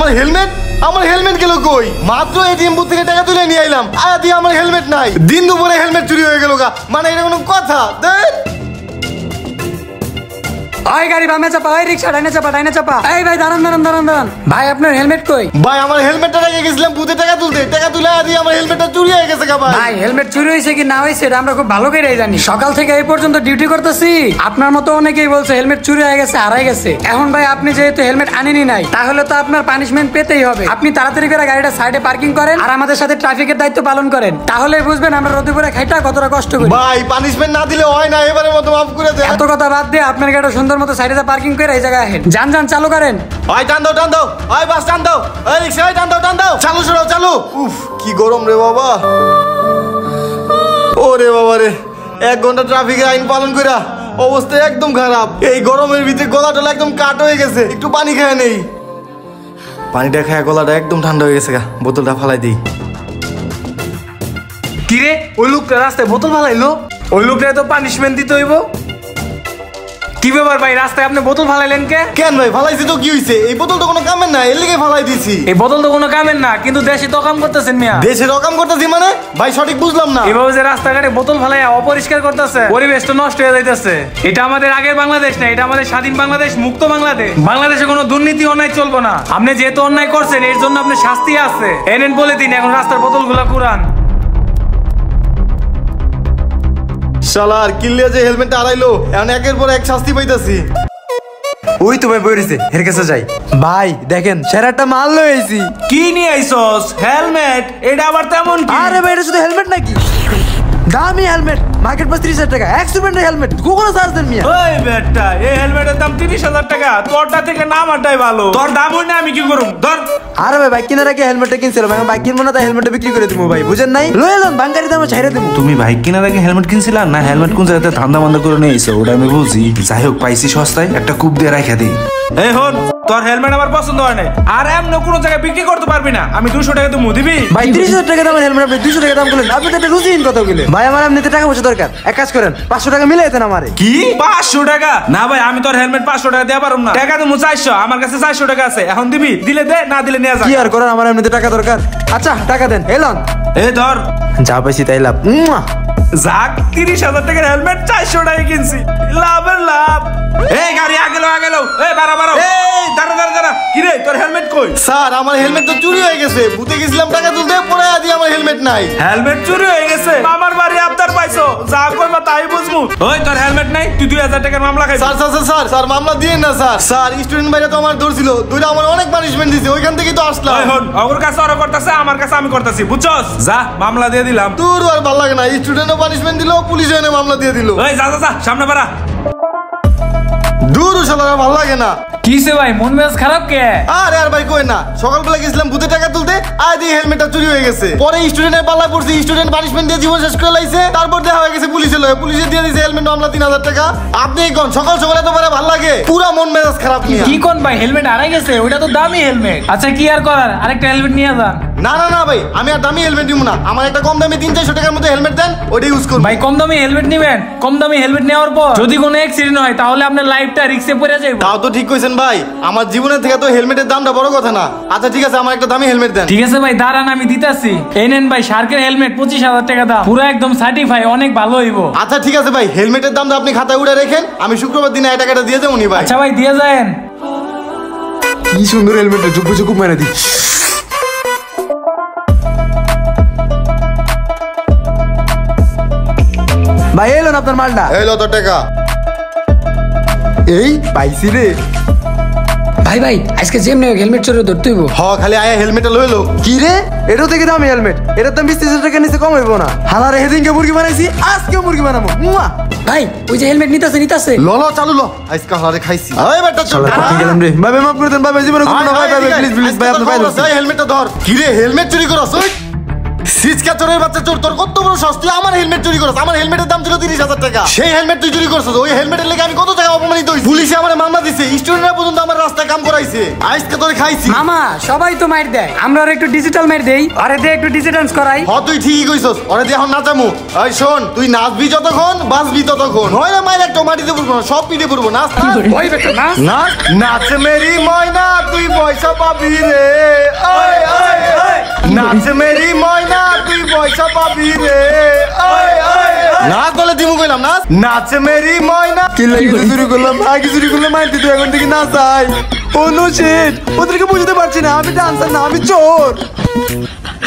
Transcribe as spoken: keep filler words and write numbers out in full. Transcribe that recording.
আমার হেলমেট, আমার হেলমেট গেল কই? মাত্র এটিএম বুথ থেকে টাকা তুলে নিয়ে আইলাম, আর দিয়ে আমার হেলমেট নাই। দিন দুপুরে হেলমেট চুরি হয়ে গেল গা, মানে এটা কোনো কথা? দেখ ওই গাড়ি বামে চাপা, ওই রিক্সা ডাইনে চাপা, ডাইনে চাপা। এই ভাই দাঁড়ান দাঁড়ান দাঁড়ান দাঁড়ান, ভাই আপনার হেলমেট কই? ভাই আমার হেলমেটটা রেখে গেছিলাম বুথে টাকা তুলতে, টাকা তুলে আর আমার হেলমেটটা চুরি হয়ে গেছে গা। ভাই ভাই হেলমেট চুরি হয়েছে কি না হয়েছে এটা আমরা খুব ভালো করেই জানি, সকাল থেকে এই পর্যন্ত ডিউটি করতেছি। আপনার মতো অনেকেই বলছে হেলমেট চুরি হয়ে গেছে, হারাই গেছে। এখন ভাই আপনি যেহেতু হেলমেট আনেনি নাই, তাহলে তো আপনার পানিশমেন্ট পেতেই হবে। আপনি তাড়াতাড়ি করে গাড়িটা সাইডে পার্কিং করেন আর আমাদের সাথে ট্রাফিকের দায়িত্ব পালন করেন, তাহলে বুঝবেন আমরা রতিপুরে খাইটা কতটা কষ্ট করি। ভাই পানিশমেন্ট না দিলে হয় না, এবারে মতো মাফ করে দেন। এত কথা বাদ দিয়ে আপনার গাড়িটা সুন্দর মতো সাইডে যা পার্কিং করে এই জায়গায় আহেন। যান যান চালু করেন। ওই টান দাও টান দাও, ওই বাস টান দাও, ওই রিকশা টান দাও টান দাও, চালু শুরু চালু। উফ কি গরম রে বাবা, ওরে বাবা রে। এক ঘন্টা ট্রাফিকের আইন পালন কইরা অবস্থা একদম খারাপ। এই গরমের ভিতরে গলা টলা একদম কাট হয়ে গেছে। একটু পানি খায় নেই, পানিটা খায় গলাটা একদম ঠান্ডা হয়ে গেছে গা। বোতলটা ফালাই দেই। কি রে ওই লোকটা রাস্তায় বোতল ফালাইলো, ওই লোকটা তো পানিশমেন্ট দিতে হইব। কি ব্যাপার ভাই, রাস্তায় আপনি বোতল ফালাইলেন কে? কেন ভাই ফালাইছি তো কি হইছে, এই বোতল তো কোনো কামের না, এর লিগে ফালাই দিছি। এই বোতল তো কোনো কামের না, কিন্তু দেশে তো কাম করতেছেন মিয়া। দেশে কাম করতেছি মানে? ভাই সঠিক বুঝলাম না। এভাবে যে রাস্তাঘাটে বোতল ফালাইয়া অপরিষ্কার করতেছে, পরিবেশ তো নষ্ট হয়ে যাইতেছে। এটা আমাদের আগের বাংলাদেশ না, এটা আমাদের স্বাধীন বাংলাদেশ, মুক্ত বাংলাদেশ। বাংলাদেশে কোনো দুর্নীতি অন্যায় চলবো না। আপনি যেহেতু অন্যায় করছেন এর জন্য আপনি শাস্তি আছে। এনেন বলে দিন, এখন রাস্তার বোতলগুলা কুড়ান। শালার কিল্লে যে হেলমেট আড়াইলো, এখন একের পর এক শাস্তি পাইতাছি। ওই তো ভাই বইরেছে, এর কাছে যাই। ভাই দেখেন সেরাটা মাল লইছি। কি নিয়ে আইছস? হেলমেট। এটা আবার তেমন কি? আরে ভাই এটা শুধু হেলমেট নাকি, দামি হেলমেট। মার্কেট প্রাইস ত্রিশ হাজার টাকা, এক্সপেন্ডের হেলমেট। গুগলে সার্চ দেন মিয়া। ওই বেটা এই হেলমেটের দাম ত্রিশ হাজার টাকা, তোরটা থেকে নাম আটাই ভালো। তোর দাম হই না আমি কি করব? ধর। আরে ভাই বাইক কেনার আগে হেলমেটটা কিনছিল, ভাই বাইক কিনবো না তাই হেলমেটটা বিক্রি করে দিমু। ভাই বুঝেন নাই, লয়ে লন বাঙ্গারি দামে ছাইরা দিমু। তুমি বাইক কেনার আগে হেলমেট কিনছিলা না? হেলমেট কোন জায়গাতে ধান্দা বান্দা করে নিয়েছো ওটা আমি বুঝি। যাই হোক পাইছি সস্তায়, একটা কূপ দিয়ে রাইখা দেই। এই হন তোর হেলমেট আমার পছন্দ হয় না, আর এমন কোন জায়গায় বিক্রি করতে পারবি না। আমি দুশো টাকা দিমু, দিবি? ভাই ত্রিশ হাজার টাকা দামের হেলমেট আপনি দুশো টাকা দাম বলেন, আপনি এটা রুজিন কথা বলেন। ভাই আমার এমনিতে টাকা পয়সা দরকার, এক কাজ করেন পাঁচশো টাকা মিলাইতে না আমারে। কি পাঁচশো টাকা? না ভাই আমি তোর হেলমেট পাঁচশো টাকা দেয়া পারুম না, টাকা দিমু চারশো। আমার কাছে চারশো টাকা আছে, এখন দিবি? দিলে দে, না দিলে নিয়া যা। কি আর করার, আমার এমনিতে টাকা দরকার। আচ্ছা টাকা দেন। এই লন। এই ধর, যা পাইছি তাই লাভ। যাক ত্রিশ হাজার টাকার হেলমেট চারশো টাকা কিনছি, লাভের লাভ। এই গাড়ি আগে লো আগে লো। এই বাড়া বাড়া। এই দাঁড়া দাঁড়া দাঁড়া। কি রে তোর হেলমেট কই? স্যার আমার হেলমেট তো চুরি হয়ে গেছে, বুথে গেছিলাম টাকা তুলতে, পরে আদি আমার হেলমেট নাই। হেলমেট চুরি হয়ে গেছে? আমার বাড়ি আবদার পাইছো, যা কইবা তাই বুঝমু। ওই তোর হেলমেট নাই, তুই দুই হাজার টাকার মামলা খাইছিস। স্যার স্যার স্যার স্যার মামলা দিয়েন না স্যার। স্যার স্টুডেন্ট ভাইরা তো আমার ধরছিল, দুইটা আমার অনেক পানিশমেন্ট দিছে, ওইখান থেকেই তো আসলাম। এখন ওর কাছে আর করতেছে, আমার কাছে আমি করতেছি, বুঝছস? যা মামলা দিয়ে দিলাম। তোর আর ভালো লাগে না, স্টুডেন্টও পানিশমেন্ট দিল, পুলিশও এনে মামলা দিয়ে দিল। ওই যা যা সামনে বাড়া। দূর শালারা ভালো লাগে না। কিসে ভাই মন মেজাজ খারাপ কে? আরে আর ভাই কই না, সকালবেলা গেছিলাম বুথে টাকা তুলতে, আই দি হেলমেটটা চুরি হয়ে গেছে। পরে স্টুডেন্টের পাল্লা পড়ছি, স্টুডেন্ট পানিশমেন্ট দিয়ে জীবন শেষ করে লাইছে। তারপর দেখা হয়ে গেছে পুলিশে লয়ে, পুলিশে দিয়ে দিয়েছে হেলমেট মামলা তিন হাজার টাকা। আপনি কোন সকাল সকালে তো ভালো লাগে, পুরো মন মেজাজ খারাপ নিয়া। কি কোন ভাই হেলমেট আড়াই গেছে? ওটা তো দামি হেলমেট। আচ্ছা কি আর করার, আরেকটা হেলমেট নিয়া যান। না না না ভাই আমি আর দামি হেলমেট নিব না, আমার একটা কম দামি তিন চারশো টাকার মধ্যে হেলমেট দেন, ওটা ইউজ করব। ভাই কম দামি হেলমেট নেবেন, কম দামি হেলমেট নেওয়ার পর যদি কোনো অ্যাক্সিডেন্ট হয় তাহলে আপনার লাইফটা রিস্কে পড়ে যাবে। তাও তো ঠিক কইছেন ভাই, আমার জীবনের থেকে তো হেলমেটের দামটা বড় কথা না। আচ্ছা ঠিক আছে আমার একটা দামি হেলমেট দেন। ঠিক আছে ভাই দাঁড়ান আমি দিতাছি। এই নেন ভাই শার্কের হেলমেট পঁচিশ হাজার টাকা দাম, পুরো একদম সার্টিফাই, অনেক ভালো হইবো। আচ্ছা ঠিক আছে ভাই হেলমেটের দামটা আপনি খাতায় উঠে রাখেন, আমি শুক্রবার দিন এই টাকাটা দিয়ে দেবো নি ভাই। আচ্ছা ভাই দিয়ে যান। কি সুন্দর হেলমেটটা, জুকু জুকু মেরে দি। ভাই এলো না আপনার মালটা, এলো তো টাকা। এই পাইছি রে। ভাই ভাই আজকে যেমনে হেলমেট চুরি ধরতে হইব। হ্যাঁ খালি আয়া হেলমেটটা লই লো। কি রে এটা থেকে দামি হেলমেট, এটা তো বিশ হাজার টাকা নিচে কম হইব না। হালা রে হেদিনকে মুরগি বানাইছি, আজকে মুরগি বানাবো। ভাই ওই যে হেলমেট নিতাছে নিতাছে ল ল চালু ল, আজকে হালা রে খাইছি। ওই বেটা চল আমি গেলাম রে। ভাই ভাই মাফ করে দেন ভাই, জীবনে কোনো না ভাই ভাই প্লিজ প্লিজ ভাই আপনি ভাই হেলমেটটা ধর। কি রে হেলমেট চুরি করছস? সিজকা চোরের বাচ্চা চোর, তোর কত বড় শাস্তি! আমার হেলমেট চুরি করছিস। আমার হেলমেটের দাম ছিল তিরিশ হাজার টাকা, সেই হেলমেট তুই চুরি করছিস। ওই হেলমেটের লেগে আমি কত টাকা অপমানিত হই। পুলিশে আমার মামলা দিছে, স্টুডেন্টরা পর্যন্ত আমার রাস্তায় কাম করাইছে। আজকে তোরে খাইছি। মামা সবাই তো মার দেয়, আমরা ওরে একটু ডিজিটাল মার দেই। আরে দে একটু ডিজিটালস করাই। হ তুই ঠিকই কইছস, আরে দে এখন নাচামু। এই শোন, তুই নাচবি যতক্ষণ বাঁচবি ততক্ষণ, হয় না মাইরা টমাটিতে পড়বো না, সব পিঠে পড়বো। নাচ ওই বেটা নাচ নাচ নাচ মেরি ময়না তুই পয়সা পাবি রে, ওই ওই ওই নাচ মেরি ময়না তুই পয়সা পাবি রে, ওই ওই নাচ বলে দিমু কইলাম। নাচ নাচ মেরি ময়না কি লাগি শুরু করলাম, ভাগি শুরু করলাম। মাইতি তুই এখন থেকে নাচ আই অনুচিত। ওদেরকে বুঝতে পারছি না, আমি ডান্সার না, আমি চোর।